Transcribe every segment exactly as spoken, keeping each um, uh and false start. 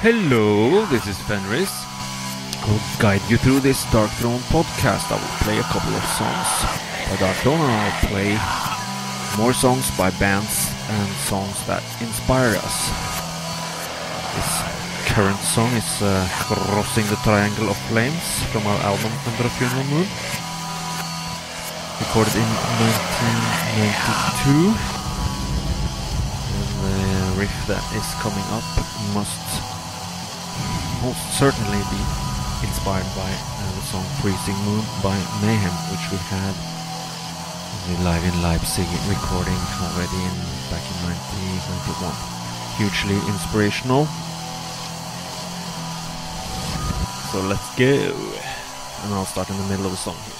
Hello, this is Fenriz. I'll guide you through this Darkthrone podcast. I will play a couple of songs by Darkthrone and I'll play more songs by bands and songs that inspire us. This current song is uh, Crossing the Triangle of Flames from our album Under a Funeral Moon, recorded in nineteen ninety-two. And the riff that is coming up must most certainly be inspired by uh, the song Freezing Moon by Mayhem, which we had in live in Leipzig recording already in, back in nineteen ninety-one. Hugely inspirational. So let's go, and I'll start in the middle of the song here.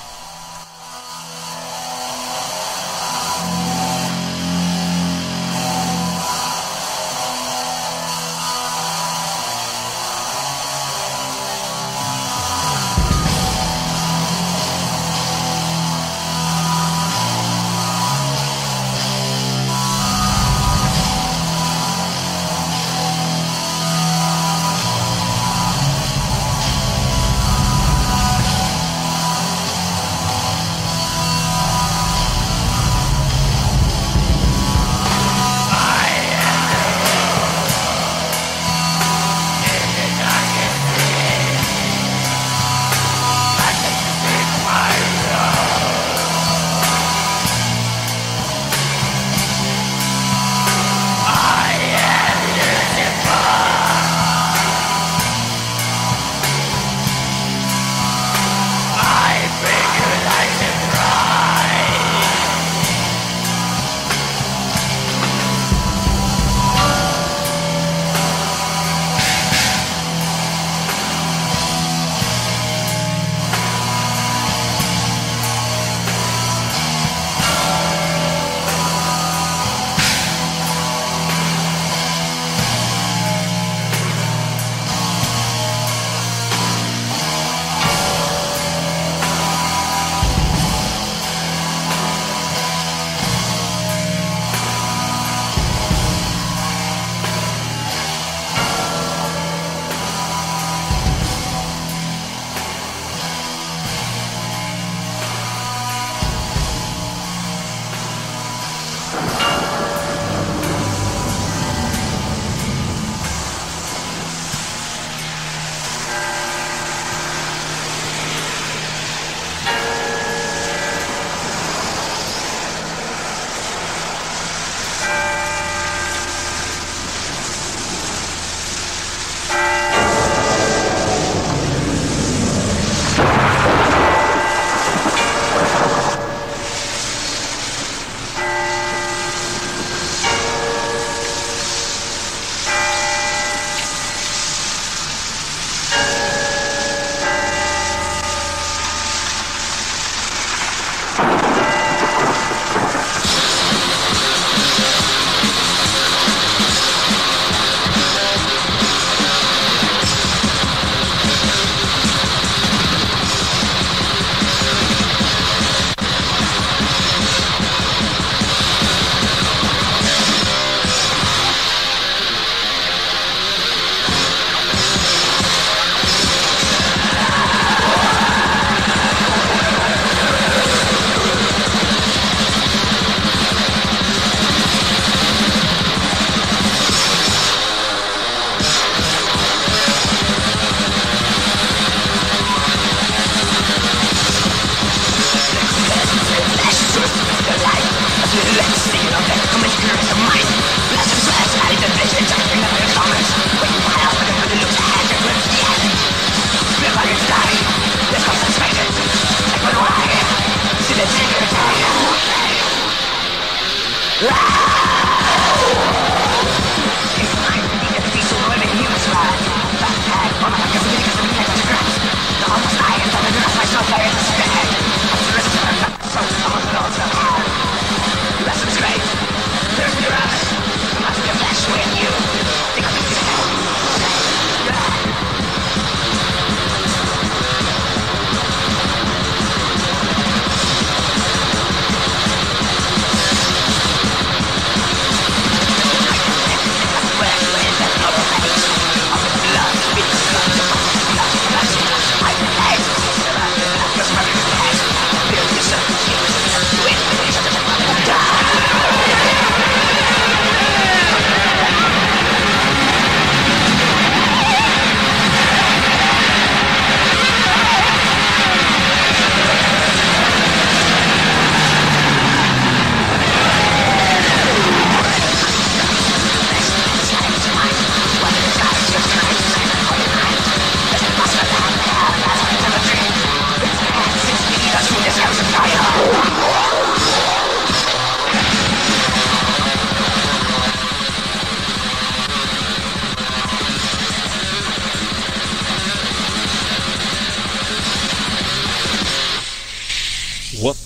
I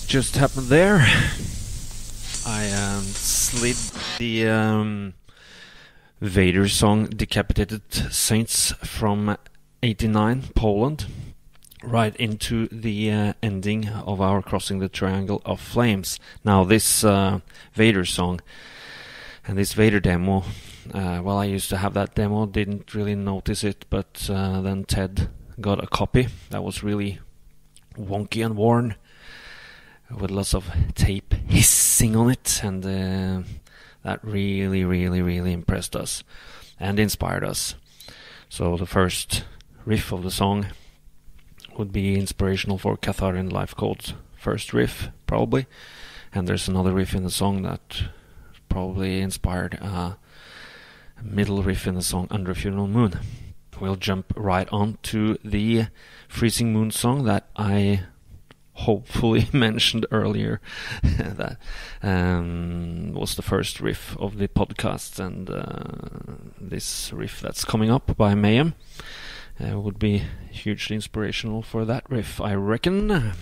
just happened there. I um, slid the um, Vader song Decapitated Saints from eighty-nine, Poland, right into the uh, ending of our Crossing the Triangle of Flames. Now this uh, Vader song and this Vader demo, uh, well, I used to have that demo, didn't really notice it, but uh, then Ted got a copy that was really wonky and worn, with lots of tape hissing on it, and uh, that really, really, really impressed us and inspired us. So the first riff of the song would be inspirational for Catharian Life Code's first riff, probably. And there's another riff in the song that probably inspired a middle riff in the song Under a Funeral Moon. We'll jump right on to the Freezing Moon song that I hopefully mentioned earlier. That um, was the first riff of the podcast, and uh, this riff that's coming up by Mayhem uh, would be hugely inspirational for that riff, I reckon.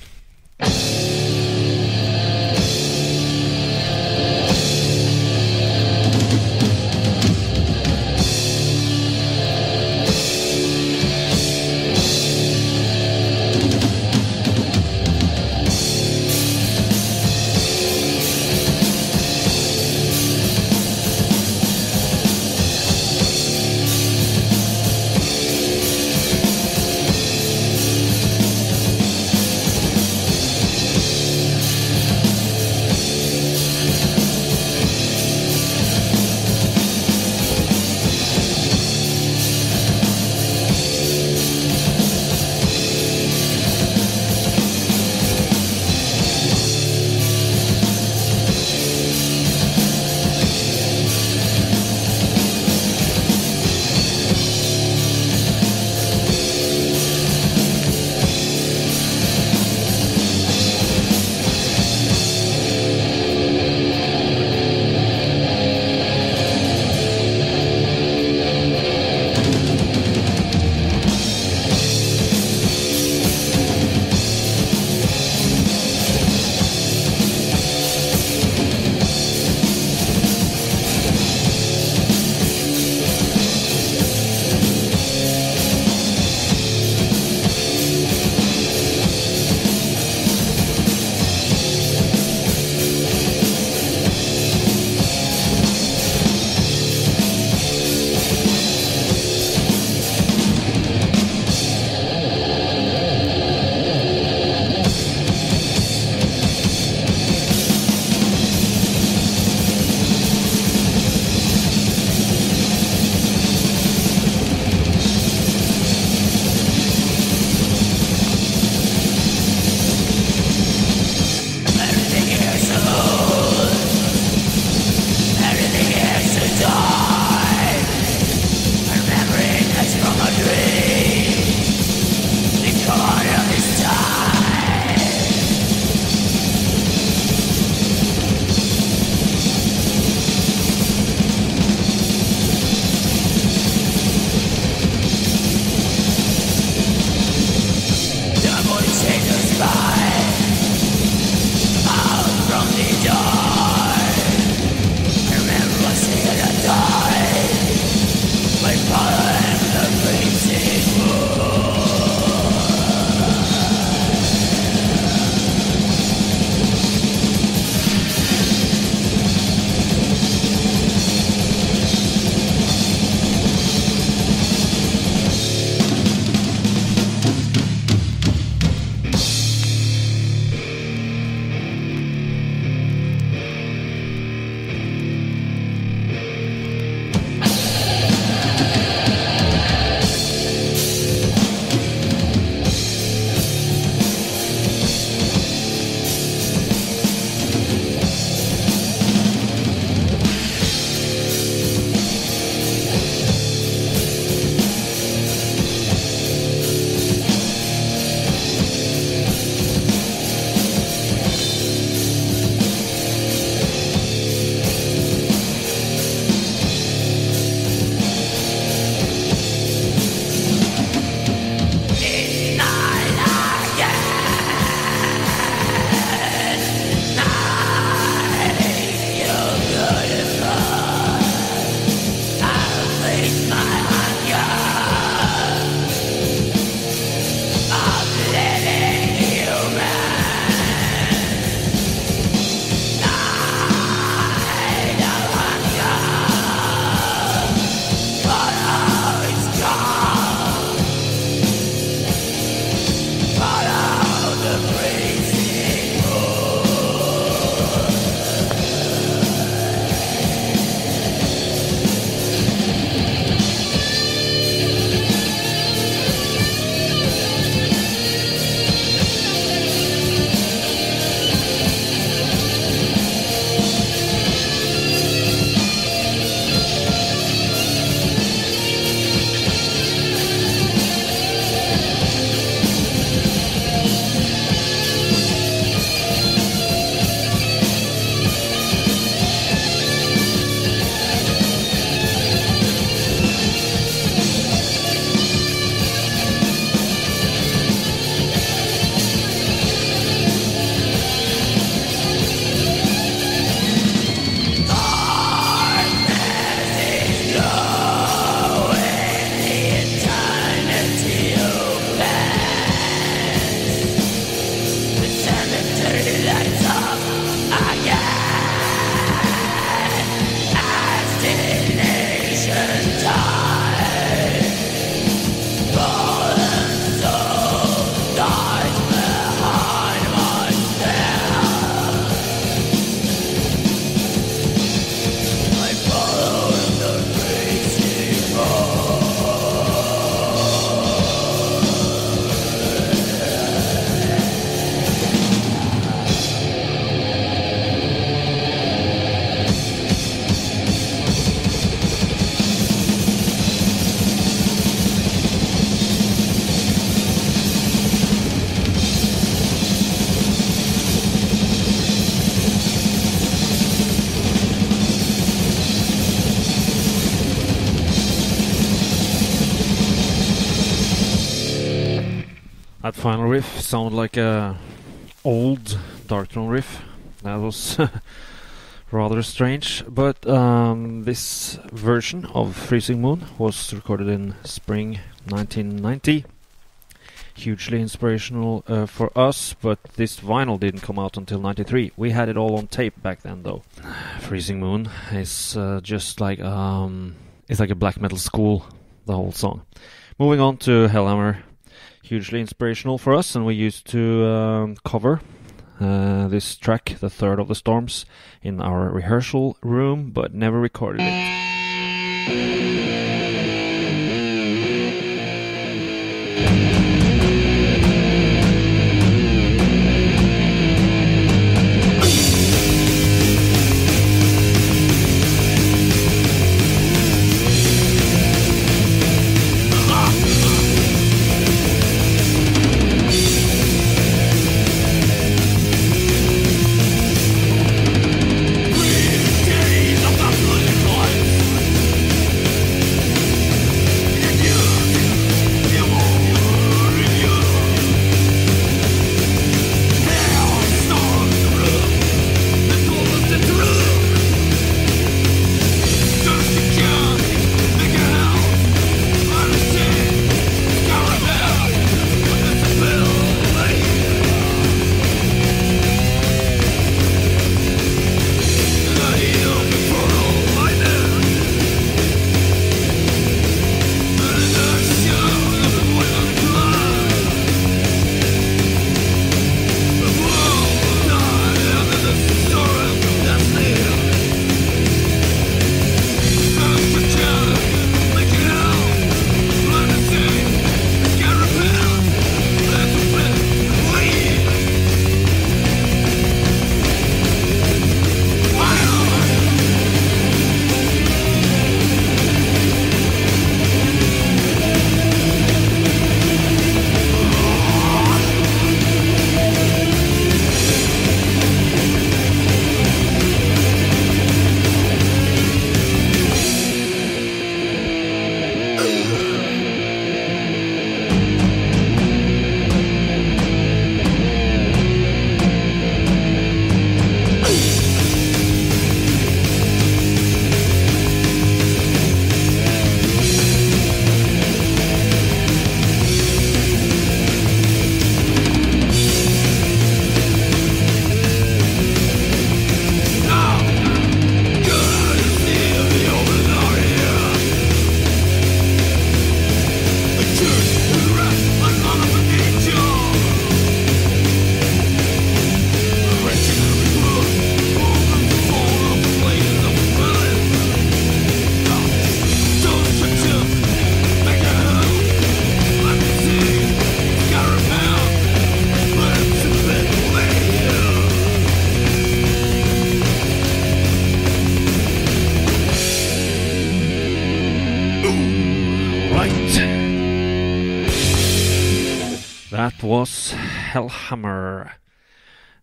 That final riff sounded like a old Darkthrone riff. That was rather strange, but um, this version of Freezing Moon was recorded in spring nineteen ninety. Hugely inspirational uh, for us, but this vinyl didn't come out until ninety-three. We had it all on tape back then, though. Freezing Moon is uh, just like um, it's like a black metal school, the whole song. Moving on to Hellhammer, hugely inspirational for us, and we used to um, cover uh, this track, The Third of the Storms, in our rehearsal room, but never recorded it. Was Hellhammer,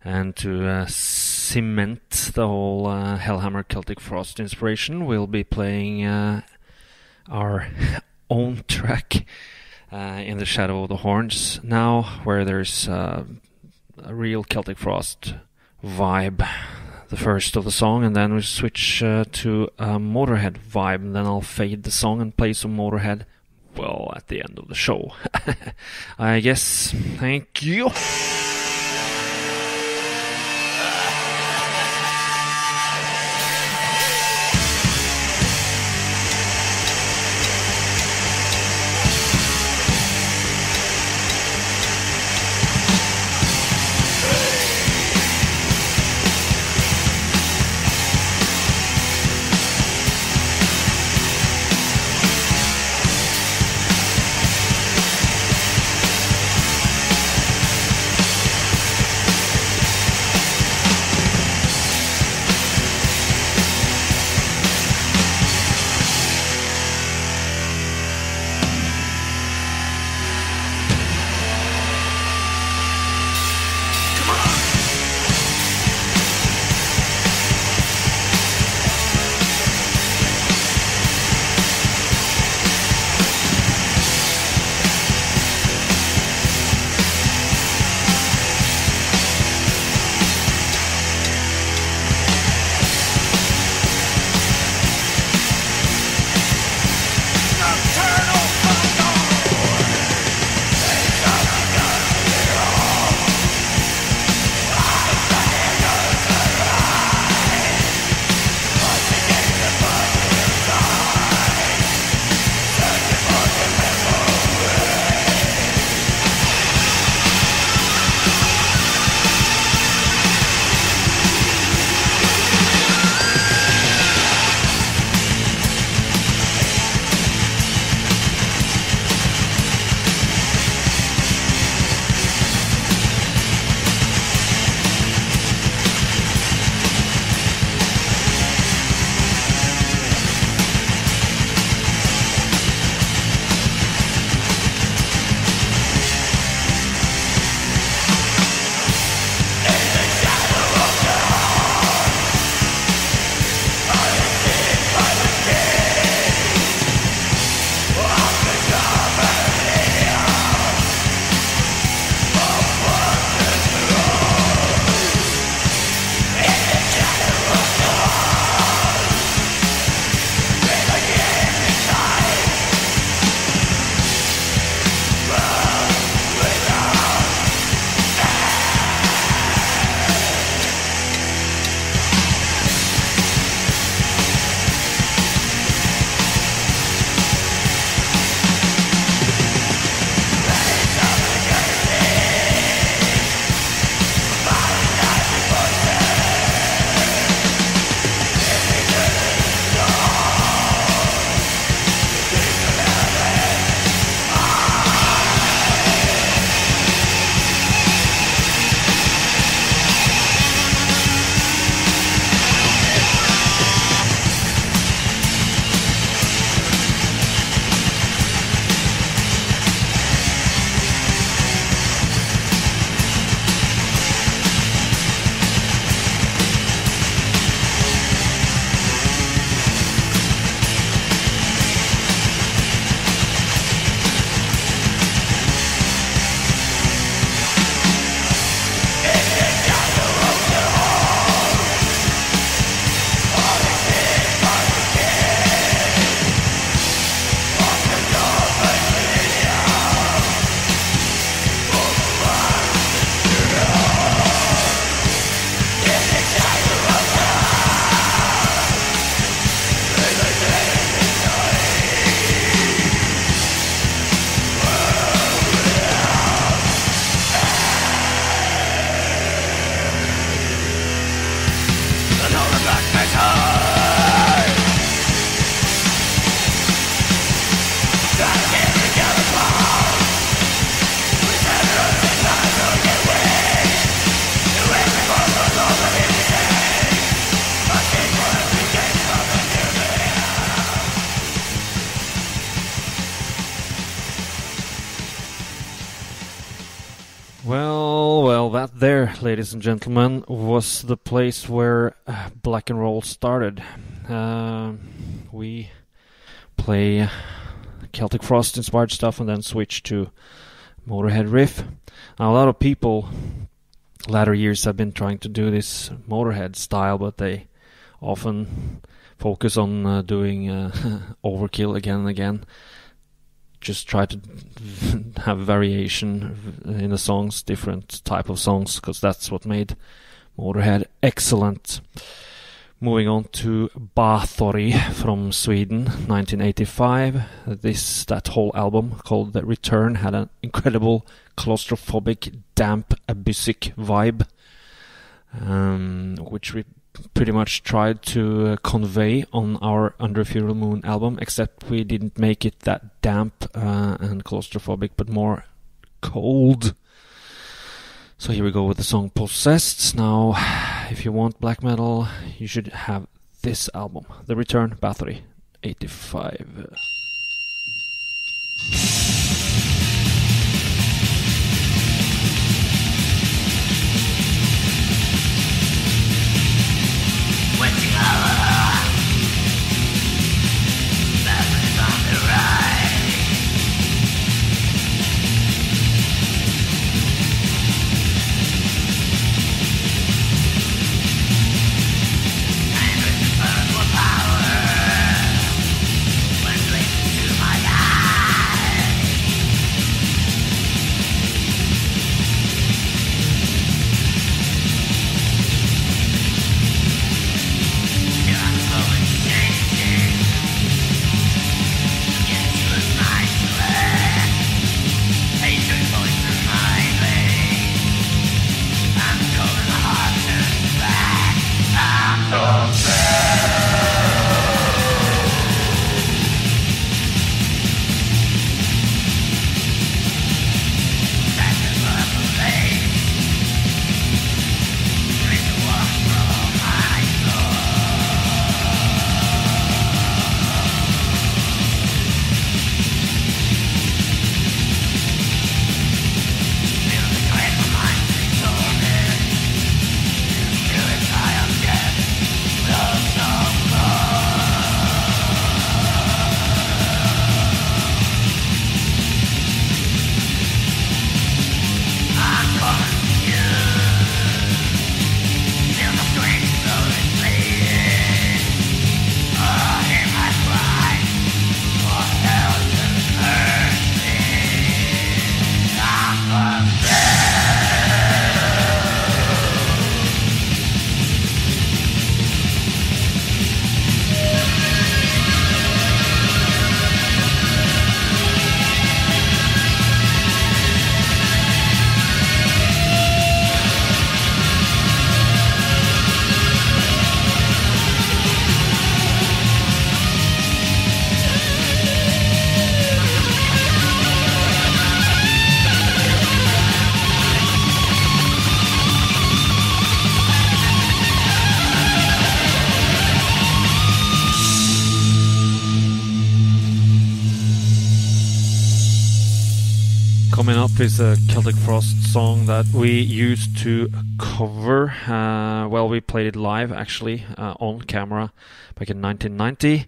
and to uh, cement the whole uh, Hellhammer Celtic Frost inspiration, we'll be playing uh, our own track, uh, In the Shadow of the Horns, now, where there's uh, a real Celtic Frost vibe, the first of the song, and then we switch uh, to a Motörhead vibe, and then I'll fade the song and play some Motörhead, well, at the end of the show. I guess. Thank you. There, ladies and gentlemen, was the place where uh, black and roll started. Uh, we play Celtic Frost inspired stuff and then switch to Motörhead riff. Now, a lot of people latter years have been trying to do this Motörhead style, but they often focus on uh, doing uh, Overkill again and again. Just try to have variation in the songs, different type of songs, because that's what made Motörhead excellent. Moving on to Bathory from Sweden, nineteen eighty-five. This that whole album called The Return had an incredible claustrophobic, damp, abusic vibe, um, which we pretty much tried to uh, convey on our Under a Funeral Moon album, except we didn't make it that damp uh, and claustrophobic, but more cold. So here we go with the song Possessed. Now, if you want black metal, you should have this album, The Return, Bathory, eighty-five. Is a Celtic Frost song that we used to cover. Uh, well, we played it live actually uh, on camera back in nineteen ninety.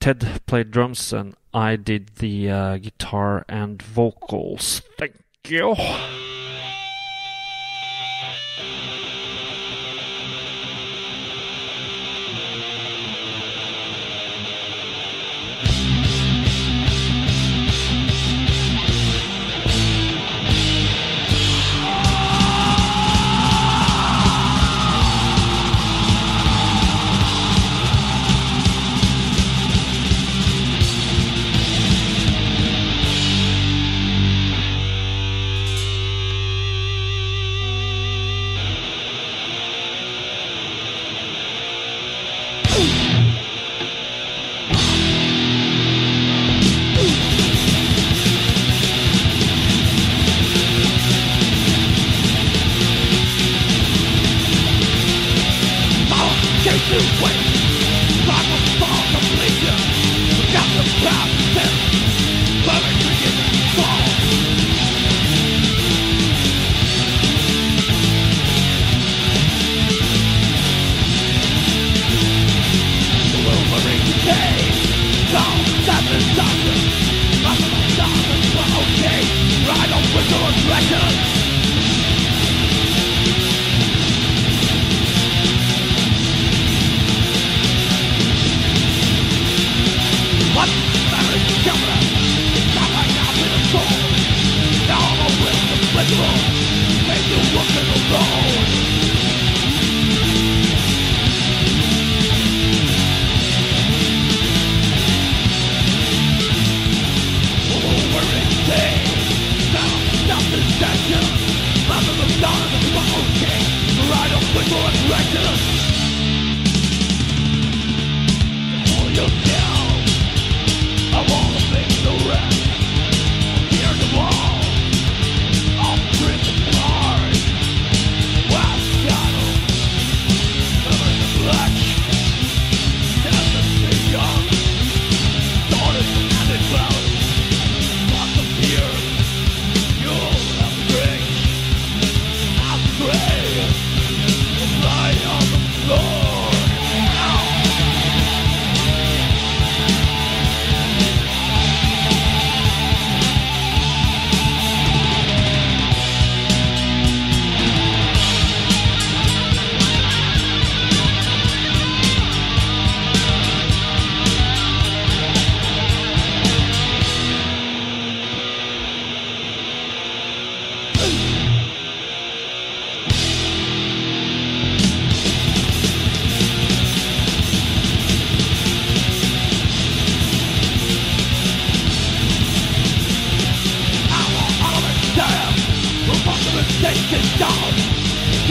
Ted played drums and I did the uh, guitar and vocals. Thank you.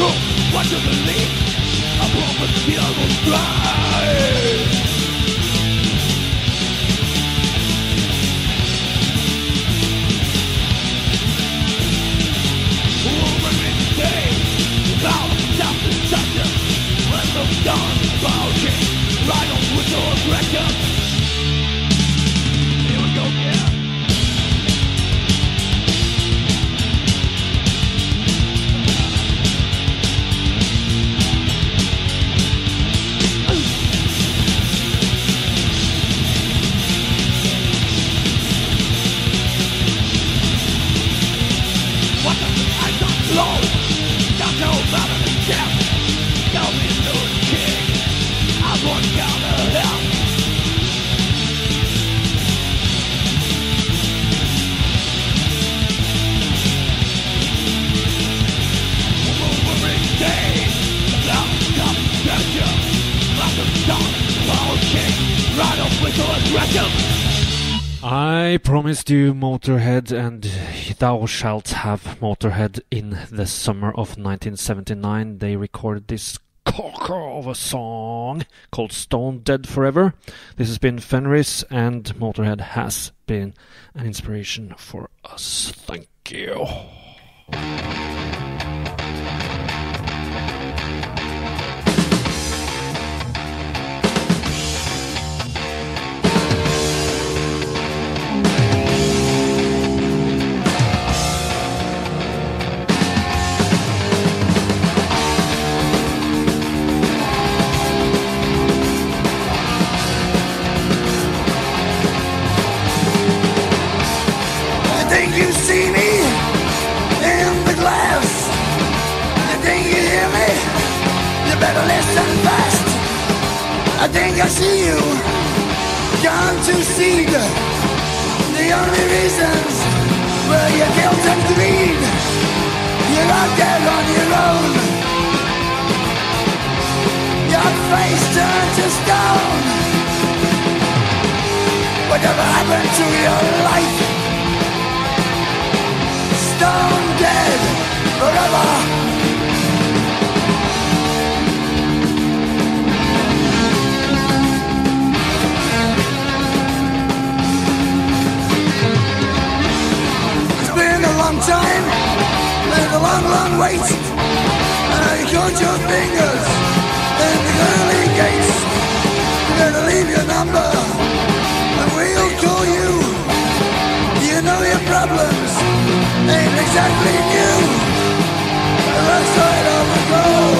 know what you believe. A prophet will thrive. Woman in pain, loud, soft and touches. Let them down, bulging, right on with your record. I promised you Motörhead, and thou shalt have Motörhead. In the summer of nineteen seventy-nine, they recorded this corker of a song called Stone Dead Forever. This has been Fenriz, and Motörhead has been an inspiration for us. Thank you. I think I see you gone to seed. The only reasons were your guilt and greed. You're out there on your own. Your face turned to stone. Whatever happened to your life? Stone dead forever. Time and a long, long wait. And I caught your fingers in the early gates. You're gonna leave your number and we'll call you. You know your problems ain't exactly new. The left side of the goal.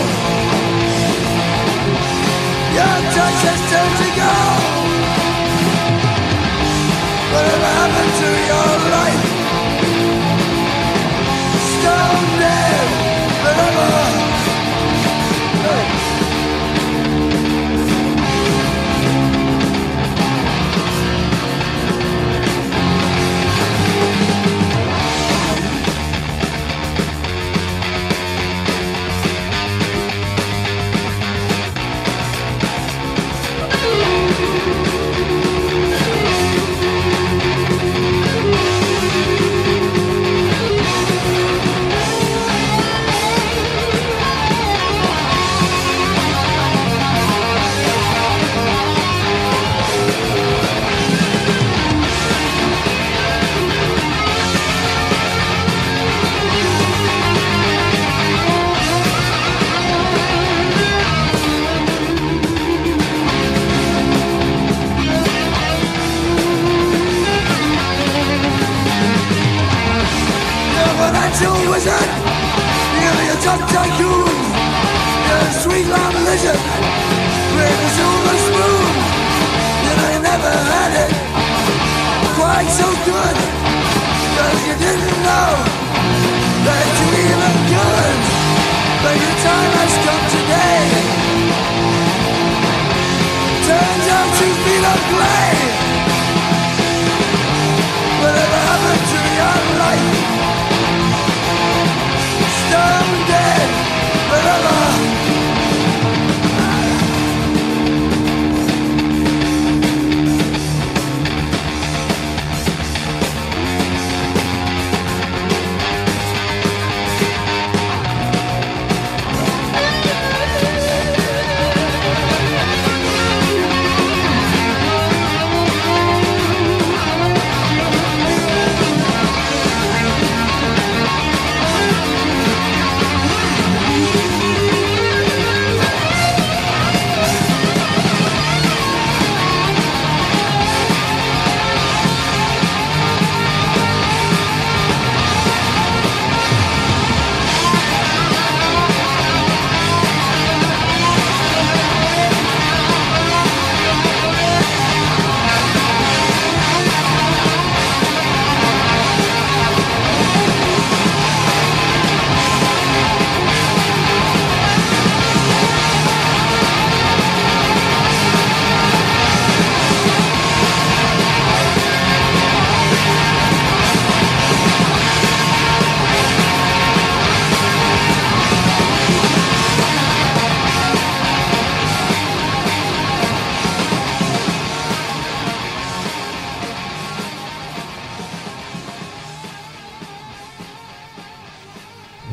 Your touch has turned to gold. Whatever happened to your life? Stone dead forever. Hey.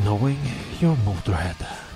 knowing your Motörhead.